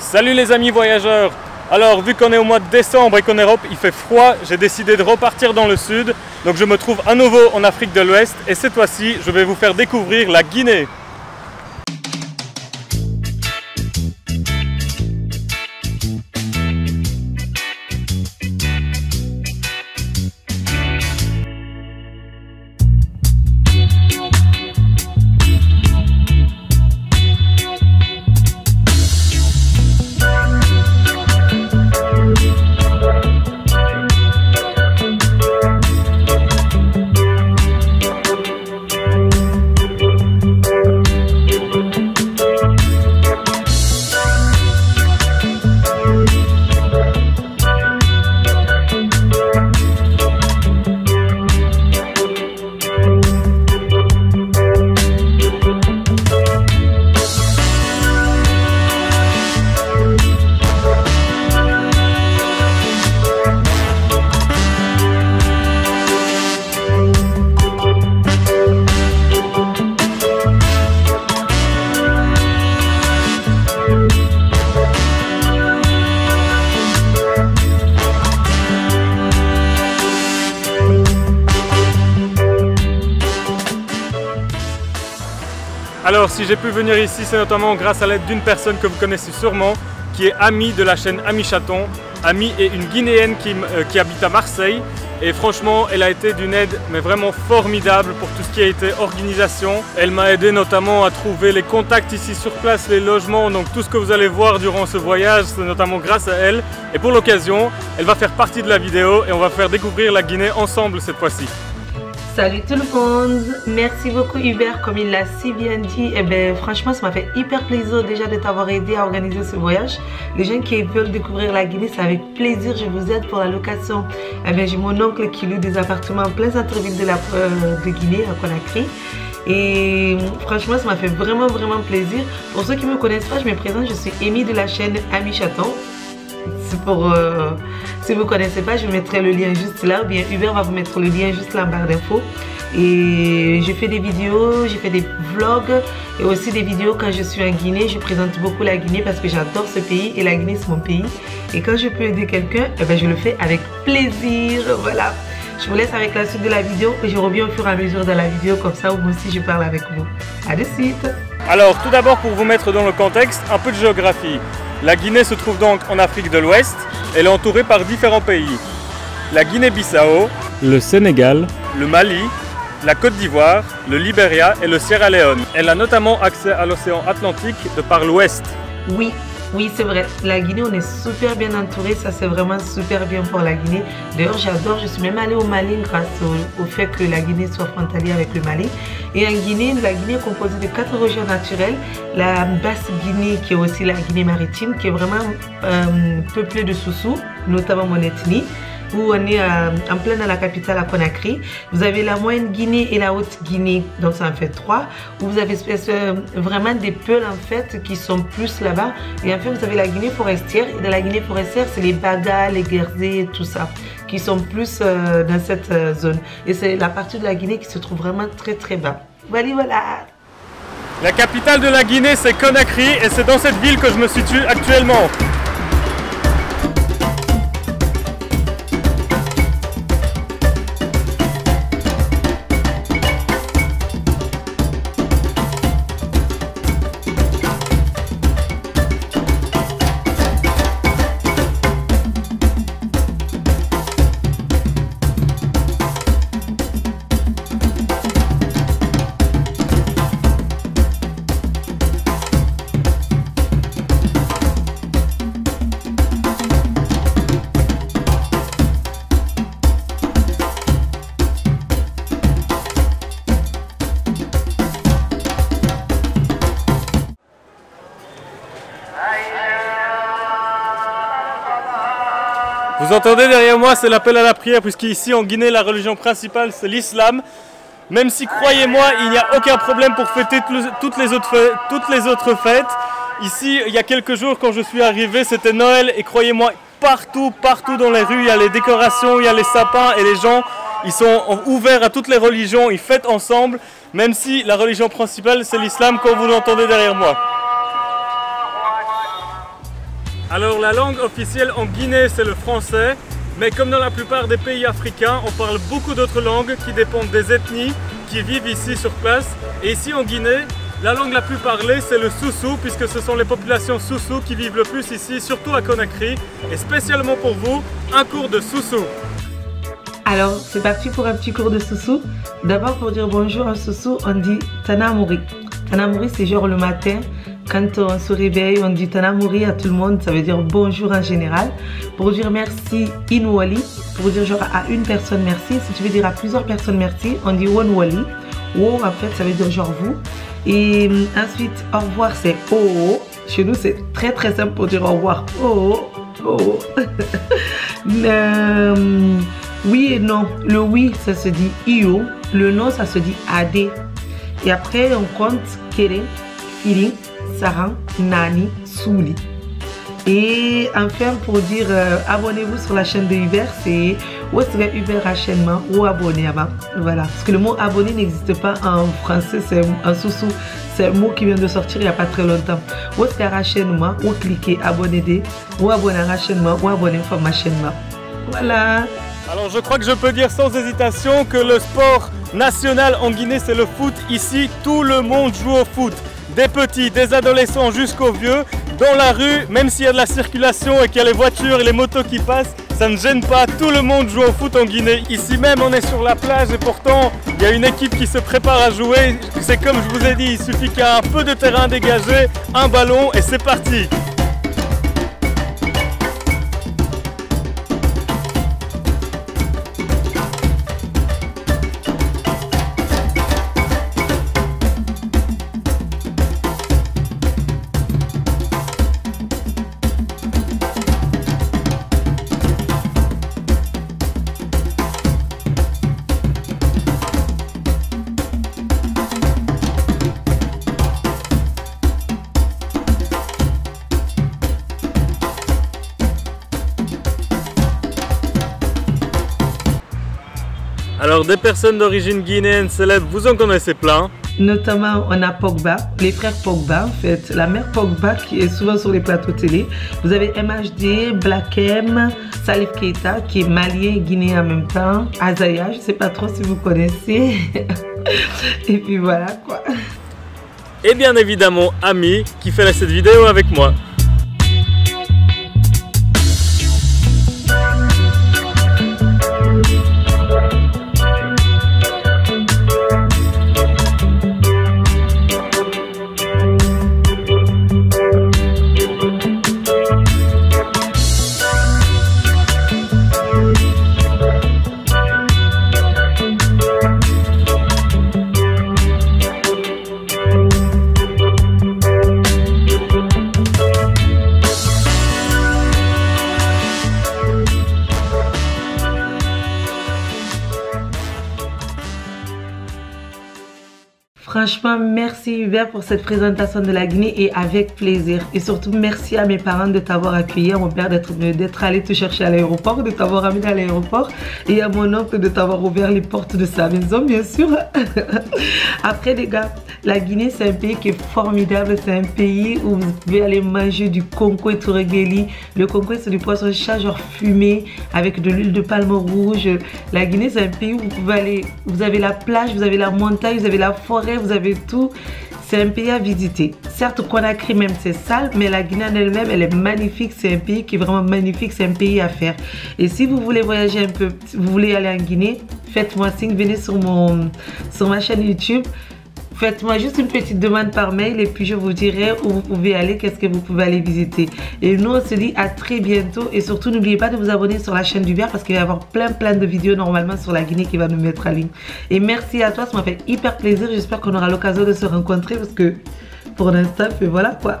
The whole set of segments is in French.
Salut les amis voyageurs. Alors vu qu'on est au mois de décembre et qu'en Europe il fait froid, j'ai décidé de repartir dans le sud. Donc je me trouve à nouveau en Afrique de l'Ouest et cette fois-ci je vais vous faire découvrir la Guinée. Alors si j'ai pu venir ici, c'est notamment grâce à l'aide d'une personne que vous connaissez sûrement, qui est Ami de la chaîne Amychaton. Ami est une Guinéenne qui habite à Marseille et franchement elle a été d'une aide mais vraiment formidable pour tout ce qui a été organisation. Elle m'a aidé notamment à trouver les contacts ici sur place, les logements, donc tout ce que vous allez voir durant ce voyage c'est notamment grâce à elle. Et pour l'occasion, elle va faire partie de la vidéo et on va faire découvrir la Guinée ensemble cette fois-ci. Salut tout le monde, merci beaucoup Hubert, comme il l'a si bien dit. Et ben franchement ça m'a fait hyper plaisir déjà de t'avoir aidé à organiser ce voyage. Les gens qui veulent découvrir la Guinée, c'est avec plaisir, je vous aide pour la location. Et ben j'ai mon oncle qui loue des appartements en plein centre-ville de Guinée, à Conakry. Et franchement ça m'a fait vraiment plaisir. Pour ceux qui ne me connaissent pas, je me présente, je suis Amy de la chaîne Amychaton. Si vous ne connaissez pas, je mettrai le lien juste là, ou bien Hubert va vous mettre le lien juste là en barre d'infos. Et je fais des vidéos, j'ai fait des vlogs et aussi des vidéos quand je suis en Guinée. Je présente beaucoup la Guinée parce que j'adore ce pays et la Guinée c'est mon pays. Et quand je peux aider quelqu'un, eh ben je le fais avec plaisir. Voilà, je vous laisse avec la suite de la vidéo et je reviens au fur et à mesure de la vidéo, comme ça moi aussi je parle avec vous. À de suite. Alors tout d'abord, pour vous mettre dans le contexte, un peu de géographie. La Guinée se trouve donc en Afrique de l'Ouest, elle est entourée par différents pays. La Guinée-Bissau, le Sénégal, le Mali, la Côte d'Ivoire, le Libéria et le Sierra Leone. Elle a notamment accès à l'océan Atlantique de par l'Ouest. Oui, c'est vrai. La Guinée, on est super bien entouré, ça c'est vraiment super bien pour la Guinée. D'ailleurs, j'adore, je suis même allée au Mali grâce au fait que la Guinée soit frontalière avec le Mali. Et en Guinée, la Guinée est composée de 4 régions naturelles. La basse Guinée, qui est aussi la Guinée maritime, qui est vraiment peuplée de Soussous, notamment mon ethnie, où on est en plein dans la capitale à Conakry. Vous avez la moyenne Guinée et la haute Guinée, donc ça en fait 3, où vous avez vraiment des peuls en fait qui sont plus là-bas. Et en fait vous avez la Guinée forestière, et dans la Guinée forestière c'est les Baga, les Guerzé, tout ça, qui sont plus dans cette zone. Et c'est la partie de la Guinée qui se trouve vraiment très bas. Voilà. La capitale de la Guinée c'est Conakry et c'est dans cette ville que je me situe actuellement. Vous entendez derrière moi, c'est l'appel à la prière, puisqu'ici en Guinée, la religion principale, c'est l'islam. Même si, croyez-moi, il n'y a aucun problème pour fêter toutes les autres fêtes. Ici, il y a quelques jours, quand je suis arrivé, c'était Noël. Et croyez-moi, partout dans les rues, il y a les décorations, il y a les sapins. Et les gens, ils sont ouverts à toutes les religions, ils fêtent ensemble. Même si la religion principale, c'est l'islam, comme vous l'entendez derrière moi. Alors la langue officielle en Guinée, c'est le français, mais comme dans la plupart des pays africains, on parle beaucoup d'autres langues qui dépendent des ethnies qui vivent ici sur place. Et ici en Guinée, la langue la plus parlée, c'est le Soussou, puisque ce sont les populations Soussou qui vivent le plus ici, surtout à Conakry. Et spécialement pour vous, un cours de Soussou. Alors, c'est parti pour un petit cours de Soussou. D'abord, pour dire bonjour à Soussou, on dit Tanamouri. Tanamouri, c'est genre le matin. Quand on se réveille, on dit Tanamouri à tout le monde, ça veut dire bonjour en général. Pour dire merci, Inwali. Pour dire genre à une personne merci, si tu veux dire à plusieurs personnes merci, on dit Wonwali. Wo, en fait, ça veut dire genre vous. Et ensuite, au revoir, c'est O. Chez nous, c'est très très simple pour dire au revoir. O. O. Oui et non. Le oui, ça se dit Io. Le non, ça se dit Adé. Et après, on compte Kéré, Firi, Saran, Nani, Souli. Et enfin, pour dire abonnez-vous sur la chaîne de Hubert, c'est où serait Hubert Hachènement ou abonné avant. Voilà, parce que le mot abonné n'existe pas en français, c'est un Soussou. C'est un mot qui vient de sortir il n'y a pas très longtemps. Où serait Hachènement ou cliquez abonnez-vous ou abonné Hachènement ou abonné Hachènement. Voilà. Alors je crois que je peux dire sans hésitation que le sport national en Guinée, c'est le foot. Ici, tout le monde joue au foot. Des petits, des adolescents jusqu'aux vieux, dans la rue, même s'il y a de la circulation et qu'il y a les voitures et les motos qui passent, ça ne gêne pas, tout le monde joue au foot en Guinée. Ici même, on est sur la plage et pourtant, il y a une équipe qui se prépare à jouer. C'est comme je vous ai dit, il suffit qu'il y ait un peu de terrain dégagé, un ballon et c'est parti. Alors des personnes d'origine guinéenne célèbres, vous en connaissez plein. Notamment, on a Pogba, les frères Pogba en fait, la mère Pogba qui est souvent sur les plateaux télé. Vous avez MHD, Black M, Salif Keita qui est malien et guinéen en même temps. Azaya, je ne sais pas trop si vous connaissez. Et puis voilà quoi. Et bien évidemment, Ami qui fait cette vidéo avec moi. Franchement, merci Hubert pour cette présentation de la Guinée et avec plaisir. Et surtout, merci à mes parents de t'avoir accueilli, à mon père d'être allé te chercher à l'aéroport, de t'avoir amené à l'aéroport et à mon oncle de t'avoir ouvert les portes de sa maison, bien sûr. Après les gars, la Guinée, c'est un pays qui est formidable. C'est un pays où vous pouvez aller manger du konko et tourégueli. Le konko, c'est du poisson chat genre fumé avec de l'huile de palme rouge. La Guinée, c'est un pays où vous pouvez aller, vous avez la plage, vous avez la montagne, vous avez la forêt, vous avez tout, c'est un pays à visiter. Certes, Conakry même c'est sale, mais la Guinée en elle-même, elle est magnifique, c'est un pays qui est vraiment magnifique, c'est un pays à faire. Et si vous voulez voyager un peu, vous voulez aller en Guinée, faites-moi signe, venez sur ma chaîne YouTube, faites-moi juste une petite demande par mail et puis je vous dirai où vous pouvez aller, qu'est-ce que vous pouvez aller visiter. Et nous, on se dit à très bientôt et surtout, n'oubliez pas de vous abonner sur la chaîne d'Hubert parce qu'il va y avoir plein de vidéos normalement sur la Guinée qui va nous mettre en ligne. Et merci à toi, ça m'a fait hyper plaisir. J'espère qu'on aura l'occasion de se rencontrer parce que pour l'instant, voilà quoi.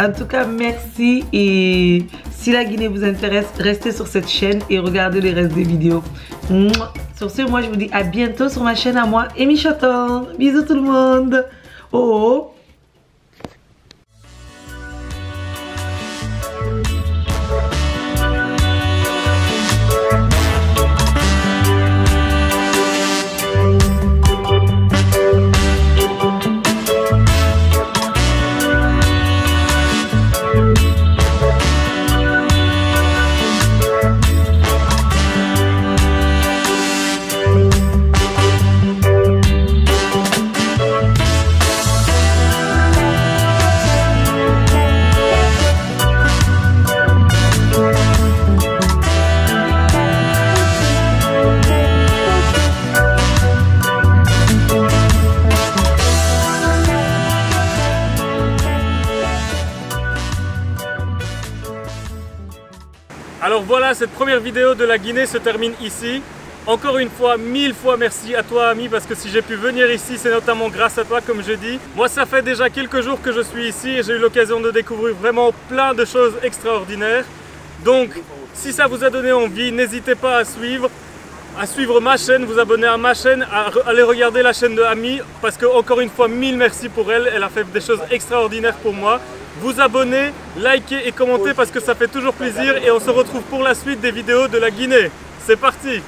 En tout cas, merci et si la Guinée vous intéresse, restez sur cette chaîne et regardez les restes des vidéos. Mouah. Sur ce, moi je vous dis à bientôt sur ma chaîne à moi, Amychaton. Bisous tout le monde. Oh. Alors voilà, cette première vidéo de la Guinée se termine ici. Encore une fois, mille fois merci à toi ami, parce que si j'ai pu venir ici, c'est notamment grâce à toi, comme je dis. Moi, ça fait déjà quelques jours que je suis ici et j'ai eu l'occasion de découvrir vraiment plein de choses extraordinaires. Donc, si ça vous a donné envie, n'hésitez pas à suivre ma chaîne, vous abonner à ma chaîne, à aller regarder la chaîne de Ami, parce que encore une fois, mille merci pour elle, elle a fait des choses extraordinaires pour moi. Vous abonnez, likez et commentez parce que ça fait toujours plaisir et on se retrouve pour la suite des vidéos de la Guinée. C'est parti!